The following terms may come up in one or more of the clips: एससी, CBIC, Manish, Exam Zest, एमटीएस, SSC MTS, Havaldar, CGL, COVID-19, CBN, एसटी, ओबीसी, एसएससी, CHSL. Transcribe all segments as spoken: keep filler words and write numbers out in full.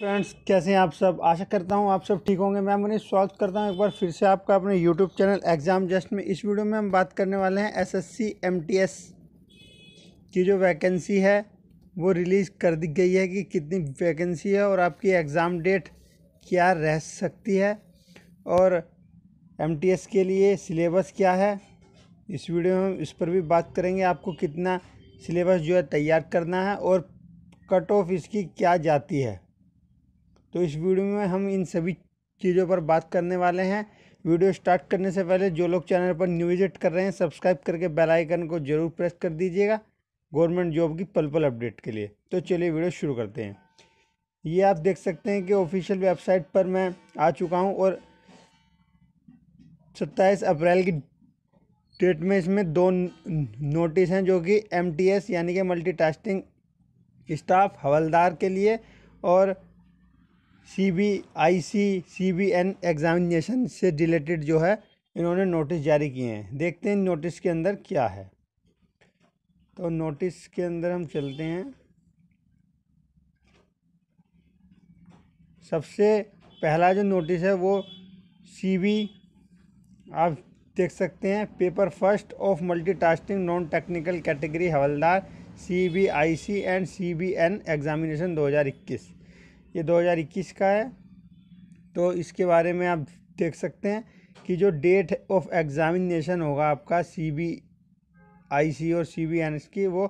Friends कैसे हैं आप सब। आशा करता हूं आप सब ठीक होंगे। मैं मनीष स्वागत करता हूं एक बार फिर से आपका अपने यूट्यूब चैनल एग्ज़ाम जस्ट में। इस वीडियो में हम बात करने वाले हैं एसएससी एमटीएस की जो वैकेंसी है वो रिलीज़ कर दी गई है कि कितनी वैकेंसी है और आपकी एग्ज़ाम डेट क्या रह सकती है और एमटीएस के लिए सिलेबस क्या है। इस वीडियो में इस पर भी बात करेंगे। आपको कितना सिलेबस जो है तैयार करना है और कट ऑफ इसकी क्या जाती है, तो इस वीडियो में हम इन सभी चीज़ों पर बात करने वाले हैं। वीडियो स्टार्ट करने से पहले जो लोग चैनल पर न्यू विजिट कर रहे हैं सब्सक्राइब करके बेल आइकन को ज़रूर प्रेस कर दीजिएगा गवर्नमेंट जॉब की पल पल अपडेट के लिए। तो चलिए वीडियो शुरू करते हैं। ये आप देख सकते हैं कि ऑफिशियल वेबसाइट पर मैं आ चुका हूँ और सत्ताईस अप्रैल की डेट में इसमें दो नोटिस हैं जो कि एम टी एस यानी कि मल्टी टास्किंग स्टाफ हवलदार के लिए और C B I C C B N examination से रिलेटेड जो है इन्होंने नोटिस जारी किए हैं। देखते हैं नोटिस के अंदर क्या है। तो नोटिस के अंदर हम चलते हैं। सबसे पहला जो नोटिस है वो सी बी आप देख सकते हैं paper first of multitasking non technical category हवलदार C B I C and C B N examination दो हज़ार इक्कीस, ये दो हज़ार इक्कीस का है। तो इसके बारे में आप देख सकते हैं कि जो डेट ऑफ एग्ज़ामिनेशन होगा आपका सी बी आई सी और सी बी एन की वो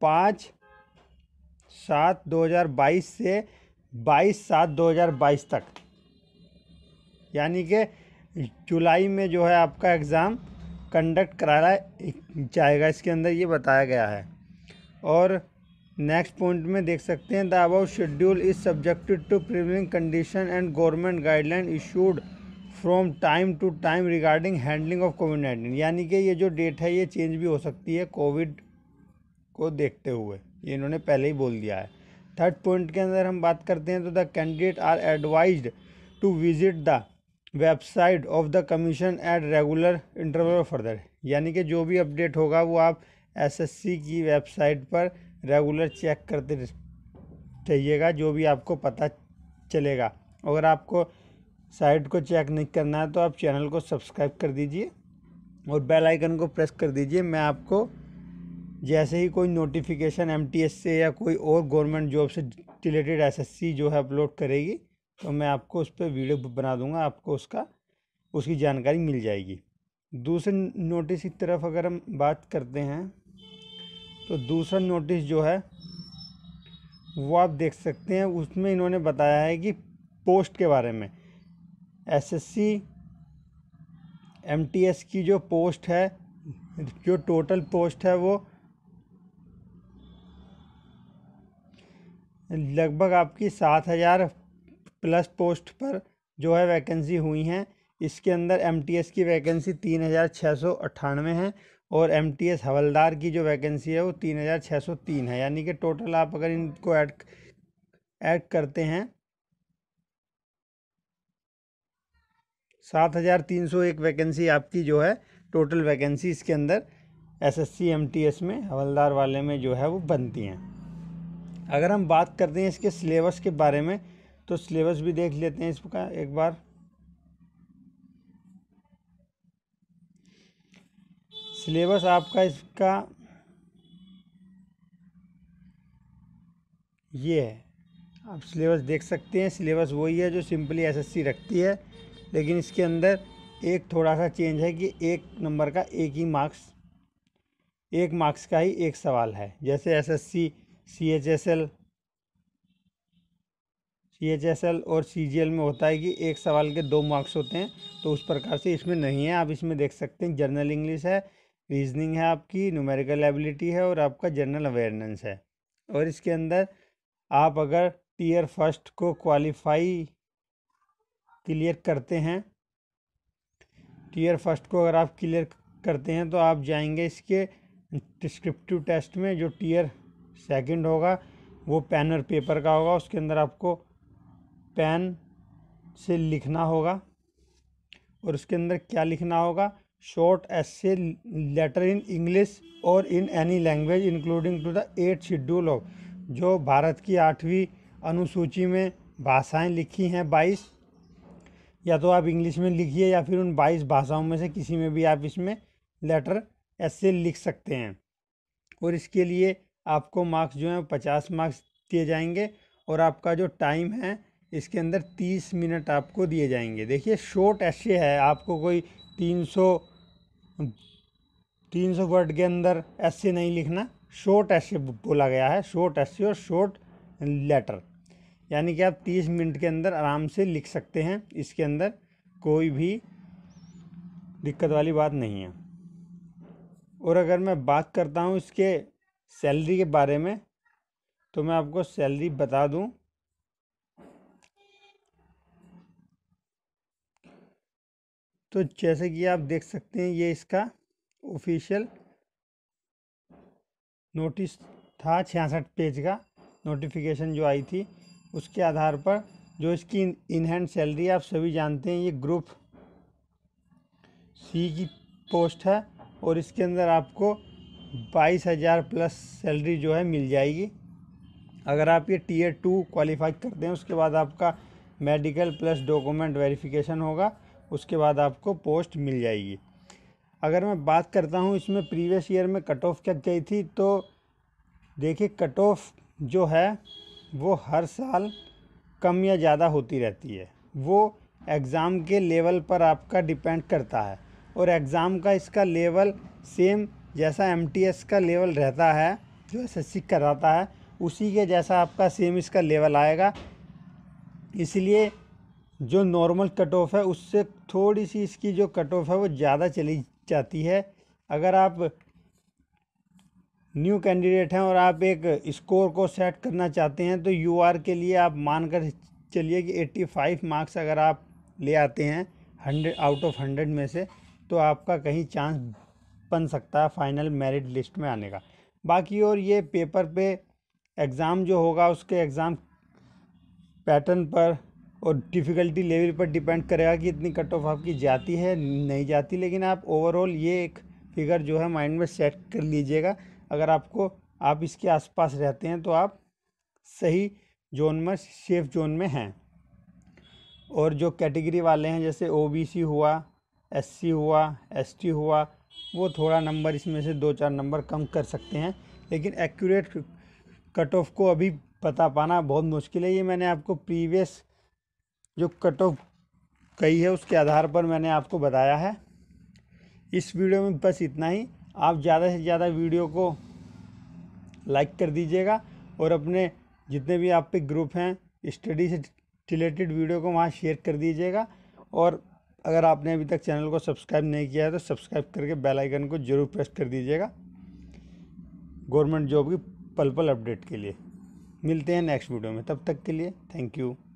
पाँच सात दो हज़ार बाईस से बाईस सात दो हज़ार बाईस तक, यानी कि जुलाई में जो है आपका एग्ज़ाम कंडक्ट कराया जाएगा, इसके अंदर ये बताया गया है। और नेक्स्ट पॉइंट में देख सकते हैं the above schedule is subjected to prevailing condition and government guideline issued from time to time regarding handling of COVID nineteen, यानी कि ये जो डेट है ये चेंज भी हो सकती है कोविड को देखते हुए, ये इन्होंने पहले ही बोल दिया है। थर्ड पॉइंट के अंदर हम बात करते हैं तो the candidate are advised to visit the website of the commission at regular interval further, यानी कि जो भी अपडेट होगा वो आप एस एस सी की वेबसाइट पर रेगुलर चेक करते रहिएगा, जो भी आपको पता चलेगा। अगर आपको साइट को चेक नहीं करना है तो आप चैनल को सब्सक्राइब कर दीजिए और बेल आइकन को प्रेस कर दीजिए। मैं आपको जैसे ही कोई नोटिफिकेशन एमटीएस से या कोई और गवर्नमेंट जॉब से रिलेटेड एसएससी जो है अपलोड करेगी तो मैं आपको उस पर वीडियो बना दूंगा, आपको उसका उसकी जानकारी मिल जाएगी। दूसरे नोटिस की तरफ अगर हम बात करते हैं तो दूसरा नोटिस जो है वो आप देख सकते हैं, उसमें इन्होंने बताया है कि पोस्ट के बारे में एसएससी एमटीएस की जो पोस्ट है जो टोटल पोस्ट है वो लगभग आपकी सात हज़ार प्लस पोस्ट पर जो है वैकेंसी हुई हैं। इसके अंदर एमटीएस की वैकेंसी तीन हज़ार छः सौ अट्ठानवे है और एमटीएस हवलदार की जो वैकेंसी है वो तीन हज़ार छः सौ तीन है, यानी कि टोटल आप अगर इनको ऐड ऐड करते हैं सात हज़ार तीन सौ एक वैकेंसी आपकी जो है टोटल वैकेंसी इसके अंदर एसएससी एमटीएस में हवलदार वाले में जो है वो बनती हैं। अगर हम बात करते हैं इसके सिलेबस के बारे में तो सिलेबस भी देख लेते हैं इसका एक बार। सिलेबस आपका इसका ये है, आप सिलेबस देख सकते हैं। सिलेबस वही है जो सिंपली एसएससी रखती है, लेकिन इसके अंदर एक थोड़ा सा चेंज है कि एक नंबर का एक ही मार्क्स एक मार्क्स का ही एक सवाल है। जैसे एसएससी सीएचएसएल सीएचएसएल और सीजीएल में होता है कि एक सवाल के दो मार्क्स होते हैं, तो उस प्रकार से इसमें नहीं है। आप इसमें देख सकते हैं जर्नल इंग्लिश है, रीजनिंग है, आपकी न्यूमेरिकल एबिलिटी है और आपका जनरल अवेयरनेस है। और इसके अंदर आप अगर टीयर फर्स्ट को क्वालिफाई क्लियर करते हैं टीयर फर्स्ट को अगर आप क्लियर करते हैं तो आप जाएंगे इसके डिस्क्रिप्टिव टेस्ट में। जो टीयर सेकंड होगा वो पेन और पेपर का होगा, उसके अंदर आपको पेन से लिखना होगा और उसके अंदर क्या लिखना होगा short essay letter in English और in any language including to the eight schedule of, जो भारत की आठवीं अनुसूची में भाषाएं लिखी हैं बाईस, या तो आप इंग्लिश में लिखिए या फिर उन बाईस भाषाओं में से किसी में भी आप इसमें लेटर ऐसे लिख सकते हैं। और इसके लिए आपको मार्क्स जो हैं पचास मार्क्स दिए जाएंगे और आपका जो टाइम है इसके अंदर तीस मिनट आपको दिए जाएंगे। देखिए शॉर्ट ऐसे है, आपको कोई तीन सौ तीन सौ वर्ड के अंदर ऐसे नहीं लिखना, शॉर्ट ऐसे बोला गया है, शॉर्ट ऐसे और शॉर्ट लेटर, यानी कि आप तीस मिनट के अंदर आराम से लिख सकते हैं। इसके अंदर कोई भी दिक्कत वाली बात नहीं है। और अगर मैं बात करता हूँ इसके सैलरी के बारे में, तो मैं आपको सैलरी बता दूं। तो जैसे कि आप देख सकते हैं ये इसका ऑफिशियल नोटिस था, छियासठ पेज का नोटिफिकेशन जो आई थी, उसके आधार पर जो इसकी इन हैंड सैलरी आप सभी जानते हैं, ये ग्रुप सी की पोस्ट है और इसके अंदर आपको बाईस हज़ार प्लस सैलरी जो है मिल जाएगी। अगर आप ये टीयर टू क्वालिफाई करते हैं उसके बाद आपका मेडिकल प्लस डॉक्यूमेंट वेरिफिकेशन होगा, उसके बाद आपको पोस्ट मिल जाएगी। अगर मैं बात करता हूँ इसमें प्रीवियस ईयर में कट ऑफ क्या गई थी, तो देखिए कट ऑफ जो है वो हर साल कम या ज़्यादा होती रहती है, वो एग्ज़ाम के लेवल पर आपका डिपेंड करता है। और एग्ज़ाम का इसका लेवल सेम जैसा एमटीएस का लेवल रहता है जो एसएससी कराता है, उसी के जैसा आपका सेम इसका लेवल आएगा। इसलिए जो नॉर्मल कट ऑफ है उससे थोड़ी सी इसकी जो कट ऑफ है वो ज़्यादा चली जाती है। अगर आप न्यू कैंडिडेट हैं और आप एक स्कोर को सेट करना चाहते हैं, तो यूआर के लिए आप मानकर चलिए कि पचासी मार्क्स अगर आप ले आते हैं हंड्रेड आउट ऑफ हंड्रेड में से, तो आपका कहीं चांस बन सकता है फाइनल मेरिट लिस्ट में आने का। बाकी और ये पेपर पे एग्ज़ाम जो होगा उसके एग्ज़ाम पैटर्न पर और डिफ़िकल्टी लेवल पर डिपेंड करेगा कि इतनी कट ऑफ आपकी जाती है नहीं जाती, लेकिन आप ओवरऑल ये एक फिगर जो है माइंड में सेट कर लीजिएगा। अगर आपको आप इसके आसपास रहते हैं तो आप सही जोन में, सेफ जोन में हैं। और जो कैटेगरी वाले हैं जैसे ओबीसी हुआ, एससी हुआ, एसटी हुआ, वो थोड़ा नंबर इसमें से दो चार नंबर कम कर सकते हैं, लेकिन एक्यूरेट कट ऑफ को अभी पता पाना बहुत मुश्किल है। ये मैंने आपको प्रीवियस जो कट ऑफ गई है उसके आधार पर मैंने आपको बताया है। इस वीडियो में बस इतना ही। आप ज़्यादा से ज़्यादा वीडियो को लाइक कर दीजिएगा और अपने जितने भी आप पे ग्रुप हैं स्टडी से रिलेटेड वीडियो को वहाँ शेयर कर दीजिएगा। और अगर आपने अभी तक चैनल को सब्सक्राइब नहीं किया है तो सब्सक्राइब करके बेल आइकन को जरूर प्रेस कर दीजिएगा गवर्नमेंट जॉब की पल पल अपडेट के लिए। मिलते हैं नेक्स्ट वीडियो में, तब तक के लिए थैंक यू।